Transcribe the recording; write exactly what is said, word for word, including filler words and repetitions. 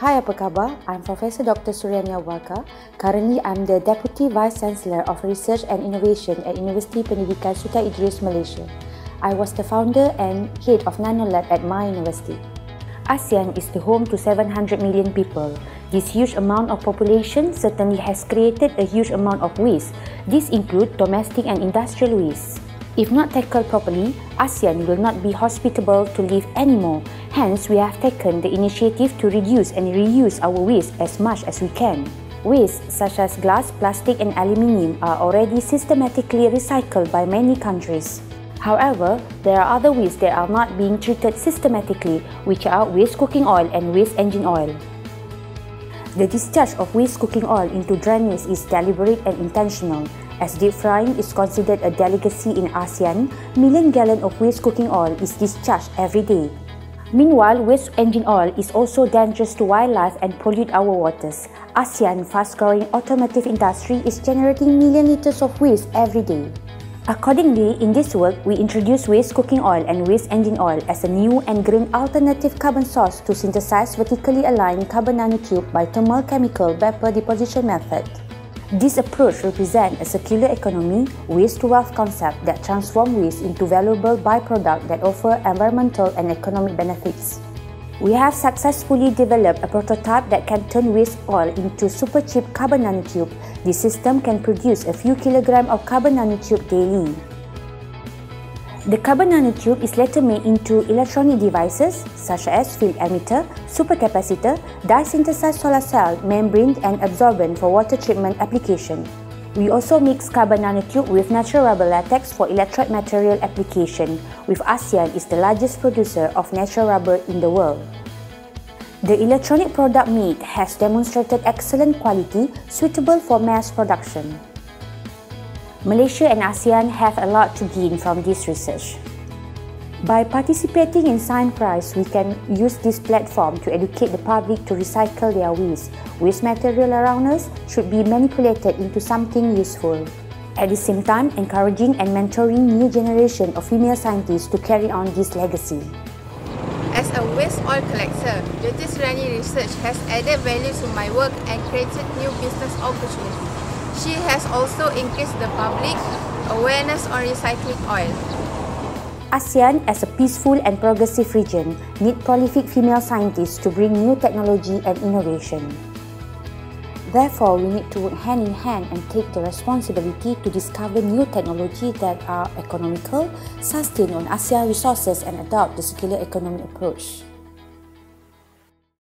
Hi, apa khabar? I'm Professor Doctor Suriani Abu Bakar. Currently, I'm the Deputy Vice Chancellor of Research and Innovation at Universiti Pendidikan Sultan Idris Malaysia. I was the founder and head of NanoLab at my university. ASEAN is the home to seven hundred million people. This huge amount of population certainly has created a huge amount of waste. This includes domestic and industrial waste. If not tackled properly, ASEAN will not be hospitable to live anymore. Hence, we have taken the initiative to reduce and reuse our waste as much as we can. Wastes such as glass, plastic and aluminium are already systematically recycled by many countries. However, there are other wastes that are not being treated systematically, which are waste cooking oil and waste engine oil. The discharge of waste cooking oil into drainage is deliberate and intentional. As deep frying is considered a delicacy in ASEAN, million gallons of waste cooking oil is discharged every day. Meanwhile, waste engine oil is also dangerous to wildlife and pollute our waters. ASEAN's fast-growing automotive industry is generating million litres of waste every day. Accordingly, in this work, we introduce waste cooking oil and waste engine oil as a new and green alternative carbon source to synthesize vertically aligned carbon nanotube by thermal chemical vapor deposition method. This approach represents a circular economy, waste-to-wealth concept that transforms waste into valuable byproducts that offer environmental and economic benefits. We have successfully developed a prototype that can turn waste oil into super cheap carbon nanotube. This system can produce a few kilograms of carbon nanotube daily. The carbon nanotube is later made into electronic devices such as field emitter, supercapacitor, dye-synthesized solar cell, membrane and absorbent for water treatment application. We also mix carbon nanotube with natural rubber latex for electrode material application, with ASEAN is the largest producer of natural rubber in the world. The electronic product made has demonstrated excellent quality, suitable for mass production. Malaysia and ASEAN have a lot to gain from this research. By participating in Science Prize, we can use this platform to educate the public to recycle their waste. Waste material around us should be manipulated into something useful. At the same time, encouraging and mentoring new generation of female scientists to carry on this legacy. As a waste oil collector, Doctor Suriani research has added value to my work and created new business opportunities. She has also increased the public awareness on recycling oil. ASEAN, as a peaceful and progressive region, needs prolific female scientists to bring new technology and innovation. Therefore, we need to work hand in hand and take the responsibility to discover new technology that are economical, sustain on ASEAN resources and adopt the circular economic approach.